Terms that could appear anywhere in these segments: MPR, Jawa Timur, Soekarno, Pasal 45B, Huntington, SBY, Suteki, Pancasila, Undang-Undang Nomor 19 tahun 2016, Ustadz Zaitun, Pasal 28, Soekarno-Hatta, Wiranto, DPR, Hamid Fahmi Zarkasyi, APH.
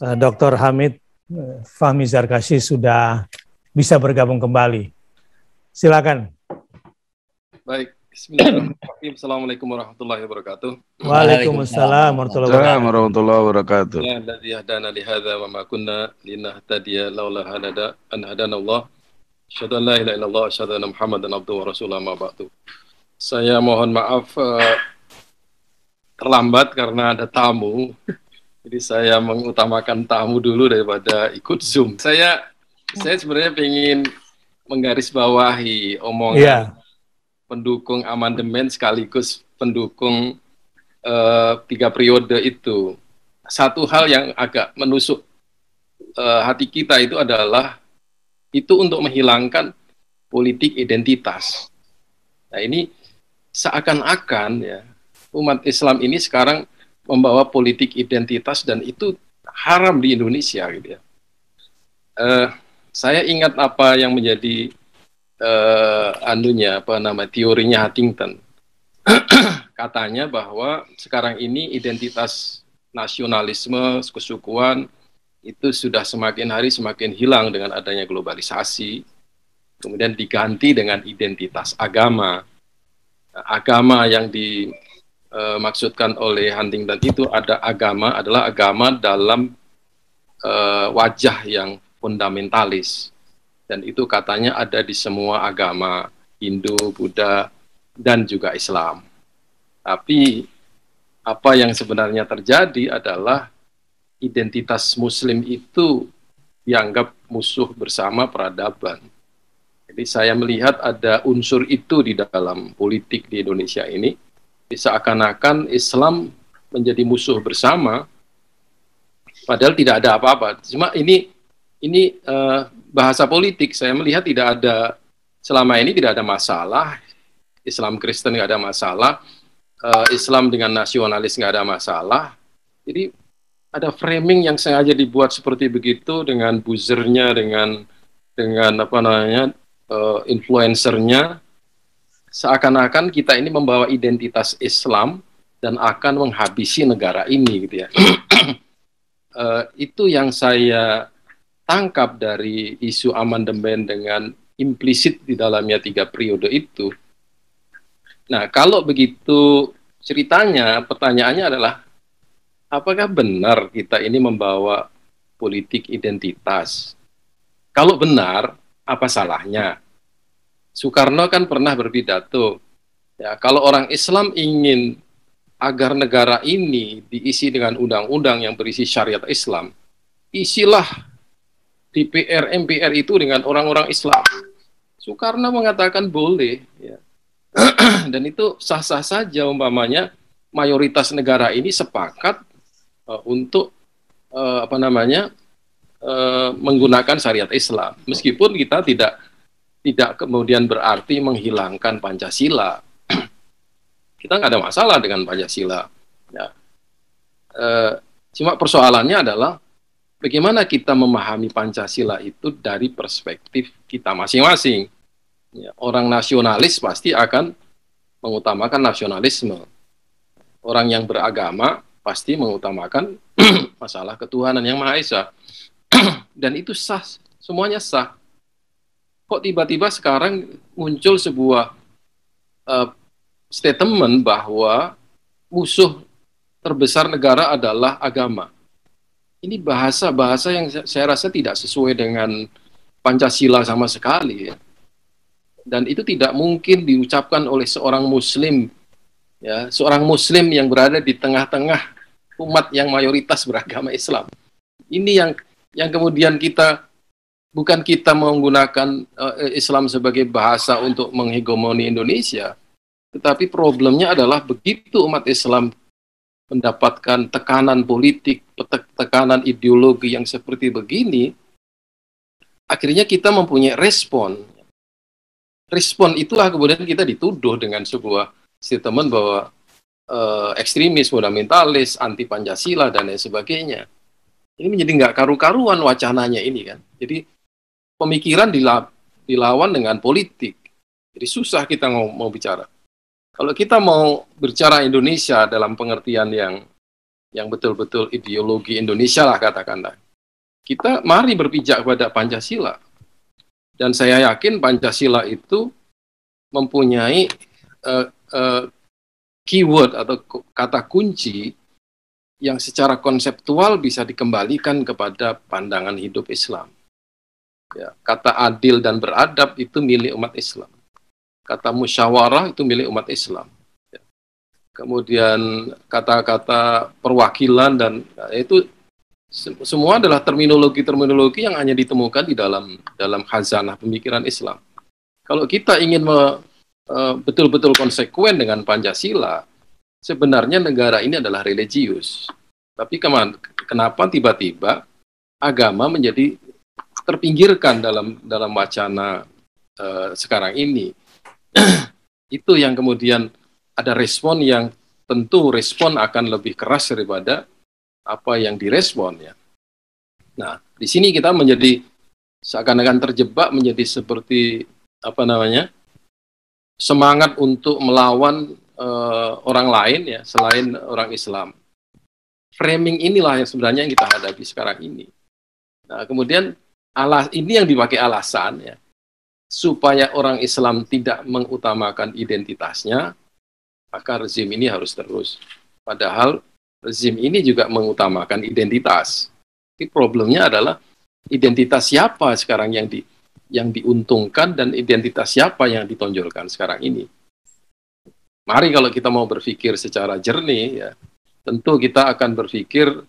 Dr. Hamid Fahmi Zarkasyi sudah bisa bergabung kembali. Silakan. Baik. Bismillahirrahmanirrahim. Assalamualaikum warahmatullahi wabarakatuh. Waalaikumsalam warahmatullahi wabarakatuh. Alladzi hadana li hadza wa ma kunna linahtadiya laula an hadana Allah. Asyhadu an la ilaha illallah wa asyhadu anna Muhammadan abduhu wa rasuluhu amma ba'du. Saya mohon maaf terlambat karena ada tamu. Jadi saya mengutamakan tamu dulu daripada ikut Zoom. Saya sebenarnya ingin menggarisbawahi omongan pendukung amandemen sekaligus pendukung tiga periode itu. Satu hal yang agak menusuk hati kita itu adalah itu untuk menghilangkan politik identitas. Nah ini seakan-akan ya umat Islam ini sekarang membawa politik identitas dan itu haram di Indonesia gitu ya. Saya ingat apa yang menjadi teorinya Huntington. Katanya bahwa sekarang ini identitas nasionalisme kesukuan itu sudah semakin hari semakin hilang dengan adanya globalisasi, kemudian diganti dengan identitas agama. Nah, agama yang dimaksudkan oleh Huntington itu adalah agama dalam wajah yang fundamentalis, dan itu katanya ada di semua agama, Hindu, Buddha, dan juga Islam. Tapi apa yang sebenarnya terjadi adalah identitas Muslim itu dianggap musuh bersama peradaban. Jadi saya melihat ada unsur itu di dalam politik di Indonesia ini, seakan-akan Islam menjadi musuh bersama, padahal tidak ada apa-apa. Cuma ini bahasa politik. Saya melihat selama ini tidak ada masalah. Islam Kristen nggak ada masalah, Islam dengan nasionalis nggak ada masalah. Jadi ada framing yang sengaja dibuat seperti begitu dengan buzzernya, dengan influencernya. Seakan-akan kita ini membawa identitas Islam dan akan menghabisi negara ini, gitu ya. Itu yang saya tangkap dari isu amandemen dengan implisit di dalamnya tiga periode itu. Nah, kalau begitu ceritanya, pertanyaannya adalah, apakah benar kita ini membawa politik identitas? Kalau benar, apa salahnya? Soekarno kan pernah berpidato, ya, kalau orang Islam ingin agar negara ini diisi dengan undang-undang yang berisi syariat Islam, isilah DPR, MPR itu dengan orang-orang Islam. Soekarno mengatakan boleh, ya. Dan itu sah-sah saja, umpamanya mayoritas negara ini sepakat untuk menggunakan syariat Islam, meskipun kita tidak kemudian berarti menghilangkan Pancasila. Kita nggak ada masalah dengan Pancasila. Ya. Cuma persoalannya adalah bagaimana kita memahami Pancasila itu dari perspektif kita masing-masing. Ya, orang nasionalis pasti akan mengutamakan nasionalisme. Orang yang beragama pasti mengutamakan masalah ketuhanan yang Maha Esa. Dan itu sah, semuanya sah. Kok tiba-tiba sekarang muncul sebuah statement bahwa musuh terbesar negara adalah agama. Ini bahasa-bahasa yang saya rasa tidak sesuai dengan Pancasila sama sekali. Ya. Dan itu tidak mungkin diucapkan oleh seorang Muslim, ya, seorang Muslim yang berada di tengah-tengah umat yang mayoritas beragama Islam. Ini yang kemudian kita menggunakan Islam sebagai bahasa untuk menghegemoni Indonesia, tetapi problemnya adalah begitu umat Islam mendapatkan tekanan politik, tekanan ideologi yang seperti begini, akhirnya kita mempunyai respon. Respon itulah kemudian kita dituduh dengan sebuah statement bahwa ekstremis, fundamentalis, anti Pancasila, dan lain sebagainya. Ini menjadi nggak karu-karuan wacananya ini, kan. Jadi pemikiran dilawan dengan politik. Jadi susah kita mau bicara. Kalau kita mau bicara Indonesia dalam pengertian yang yang betul-betul ideologi Indonesia lah katakanlah. Kita mari berpijak pada Pancasila. Dan saya yakin Pancasila itu mempunyai keyword atau kata kunci yang secara konseptual bisa dikembalikan kepada pandangan hidup Islam. Ya, kata adil dan beradab itu milik umat Islam. Kata musyawarah itu milik umat Islam. Ya. Kemudian kata-kata perwakilan dan itu semua adalah terminologi-terminologi yang hanya ditemukan di dalam khazanah pemikiran Islam. Kalau kita ingin betul-betul konsekuen dengan Pancasila, sebenarnya negara ini adalah religius. Tapi kenapa tiba-tiba agama menjadi terpinggirkan dalam wacana sekarang ini? Itu yang kemudian ada respon yang tentu respon akan lebih keras daripada apa yang direspon, ya. Nah, di sini kita menjadi seakan-akan terjebak menjadi seperti apa namanya semangat untuk melawan orang lain, ya, selain orang Islam. Framing inilah yang sebenarnya yang kita hadapi sekarang ini. Nah, kemudian ini yang dipakai alasan, ya, supaya orang Islam tidak mengutamakan identitasnya, maka rezim ini harus terus. Padahal rezim ini juga mengutamakan identitas. Jadi problemnya adalah identitas siapa sekarang yang diuntungkan dan identitas siapa yang ditonjolkan sekarang ini. Mari kalau kita mau berpikir secara jernih, ya, tentu kita akan berpikir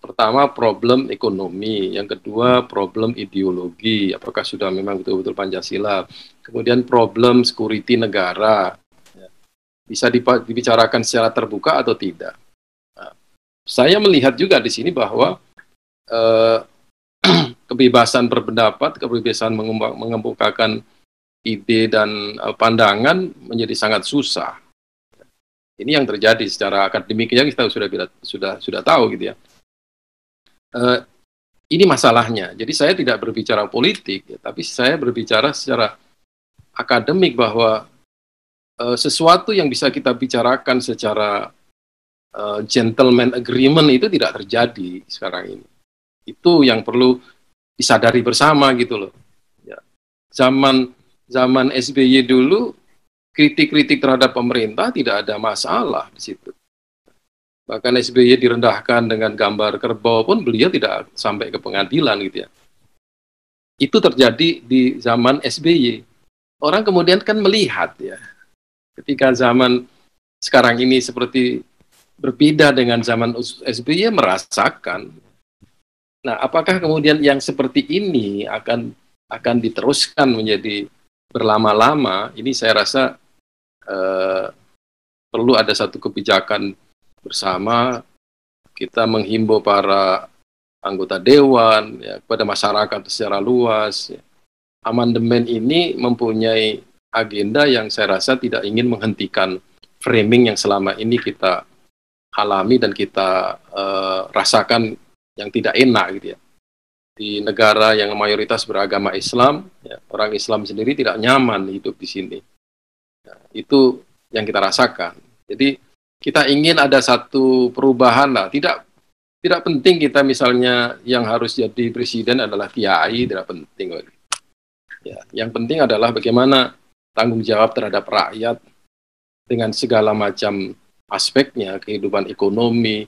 pertama problem ekonomi, yang kedua problem ideologi, apakah sudah memang betul-betul Pancasila, kemudian problem security negara, ya, bisa dibicarakan secara terbuka atau tidak. Saya melihat juga di sini bahwa kebebasan berpendapat, kebebasan mengemukakan ide dan pandangan menjadi sangat susah. Ini yang terjadi secara akademiknya kita sudah tahu gitu, ya. Ini masalahnya. Jadi saya tidak berbicara politik, ya, tapi saya berbicara secara akademik bahwa sesuatu yang bisa kita bicarakan secara gentleman agreement itu tidak terjadi sekarang ini. Itu yang perlu disadari bersama gitu loh. Ya. Zaman SBY dulu kritik-kritik terhadap pemerintah tidak ada masalah di situ. Bahkan SBY direndahkan dengan gambar kerbau pun beliau tidak sampai ke pengadilan gitu, ya. Itu terjadi di zaman SBY. Orang kemudian kan melihat, ya. Ketika zaman sekarang ini seperti berbeda dengan zaman SBY, merasakan. Nah, apakah kemudian yang seperti ini akan diteruskan menjadi berlama-lama? Ini saya rasa perlu ada satu kebijakan bersama. Kita menghimbau para anggota dewan, ya, kepada masyarakat secara luas. Ya. Amandemen ini mempunyai agenda yang saya rasa tidak ingin menghentikan framing yang selama ini kita alami dan kita rasakan yang tidak enak gitu, ya. Di negara yang mayoritas beragama Islam, ya, orang Islam sendiri tidak nyaman hidup di sini. Ya, itu yang kita rasakan. Jadi kita ingin ada satu perubahan lah. Tidak penting kita misalnya yang harus jadi presiden adalah kiai, tidak penting. Ya, yang penting adalah bagaimana tanggung jawab terhadap rakyat dengan segala macam aspeknya, kehidupan ekonomi,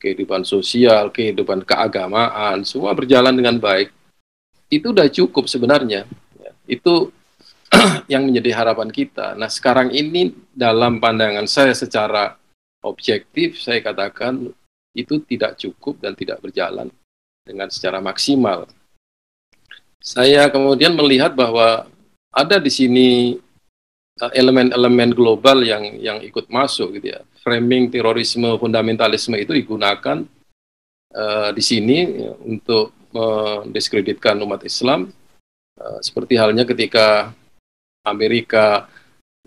kehidupan sosial, kehidupan keagamaan, semua berjalan dengan baik. Itu udah cukup sebenarnya. Ya, itu yang menjadi harapan kita. Nah, sekarang ini dalam pandangan saya secara objektif, saya katakan itu tidak cukup dan tidak berjalan dengan secara maksimal. Saya kemudian melihat bahwa ada di sini elemen-elemen global yang ikut masuk gitu, ya. Framing terorisme fundamentalisme itu digunakan di sini, ya, untuk mendiskreditkan umat Islam, seperti halnya ketika Amerika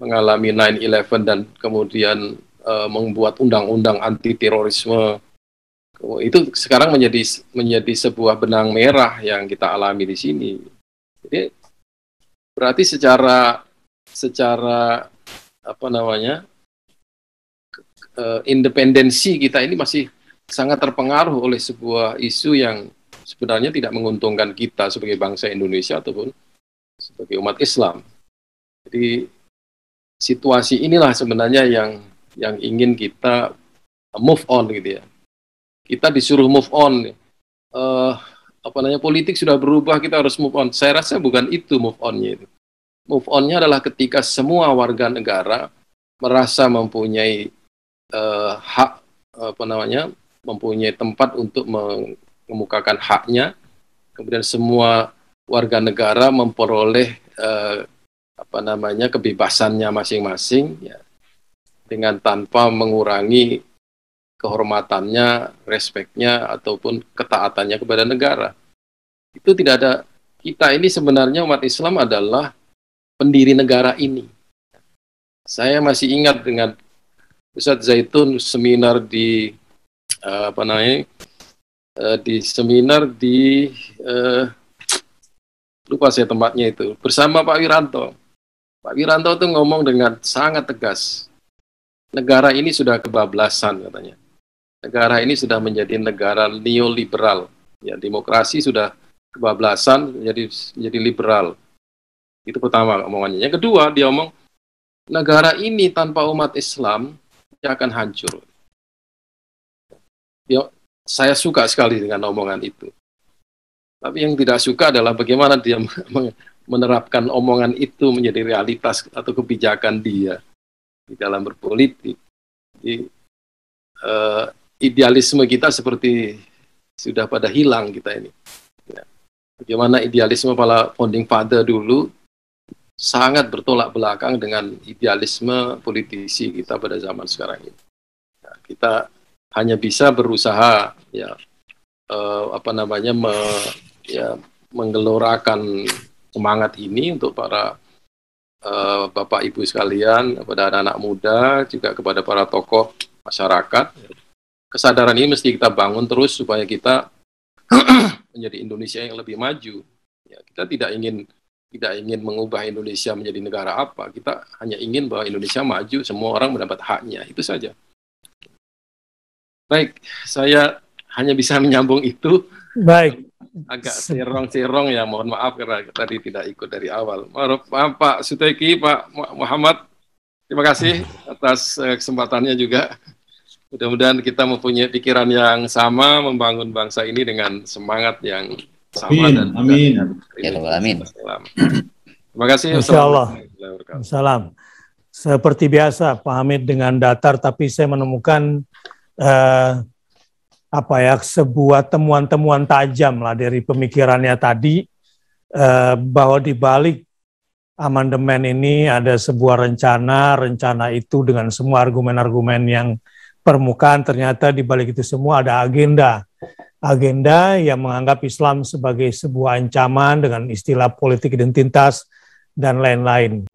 mengalami 9/11 dan kemudian membuat undang-undang anti terorisme. Itu sekarang menjadi sebuah benang merah yang kita alami di sini. Jadi berarti secara apa namanya independensi kita ini masih sangat terpengaruh oleh sebuah isu yang sebenarnya tidak menguntungkan kita sebagai bangsa Indonesia ataupun sebagai umat Islam. Jadi situasi inilah sebenarnya yang ingin kita move on gitu ya. Kita disuruh move on. Apa namanya, politik sudah berubah, kita harus move on. Saya rasa bukan itu move on-nya itu. Move on-nya adalah ketika semua warga negara merasa mempunyai hak, apa namanya, mempunyai tempat untuk mengemukakan haknya, kemudian semua warga negara memperoleh apa namanya, kebebasannya masing-masing ya, dengan tanpa mengurangi kehormatannya, respeknya, ataupun ketaatannya kepada negara. Itu tidak ada, kita ini sebenarnya umat Islam adalah pendiri negara ini. Saya masih ingat dengan Ustadz Zaitun seminar di, apa namanya, di seminar di, lupa saya tempatnya itu, bersama Pak Wiranto. Pak Wiranto itu ngomong dengan sangat tegas, negara ini sudah kebablasan katanya. Negara ini sudah menjadi negara neoliberal. Ya, demokrasi sudah kebablasan menjadi liberal. Itu pertama omongannya. Yang kedua, dia omong negara ini tanpa umat Islam dia akan hancur. Dia, saya suka sekali dengan omongan itu. Tapi yang tidak suka adalah bagaimana dia menerapkan omongan itu menjadi realitas atau kebijakan dia di dalam berpolitik. Jadi, idealisme kita seperti sudah pada hilang kita ini. Ya. Bagaimana idealisme para founding father dulu sangat bertolak belakang dengan idealisme politisi kita pada zaman sekarang ini. Ya, kita hanya bisa berusaha ya apa namanya menggelorakan semangat ini untuk para Bapak Ibu sekalian, kepada anak-anak muda, juga kepada para tokoh masyarakat. Kesadaran ini mesti kita bangun terus supaya kita menjadi Indonesia yang lebih maju. Ya, kita tidak ingin mengubah Indonesia menjadi negara apa. Kita hanya ingin bahwa Indonesia maju, semua orang mendapat haknya. Itu saja. Baik, saya hanya bisa menyambung itu. Baik. Agak serong-serong ya, mohon maaf karena tadi tidak ikut dari awal. Maaf Pak Suteki, Pak Muhammad. Terima kasih atas kesempatannya juga. Mudah-mudahan kita mempunyai pikiran yang sama, membangun bangsa ini dengan semangat yang sama. Amin. Dan amin. Terima kasih. Assalamualaikum. Salam. Seperti biasa, Pak Hamid dengan datar, tapi saya menemukan apa ya, sebuah temuan-temuan tajam lah dari pemikirannya tadi, bahwa di balik amandemen ini ada sebuah rencana itu dengan semua argumen-argumen yang permukaan, ternyata di balik itu semua ada agenda yang menganggap Islam sebagai sebuah ancaman dengan istilah politik identitas dan lain-lain.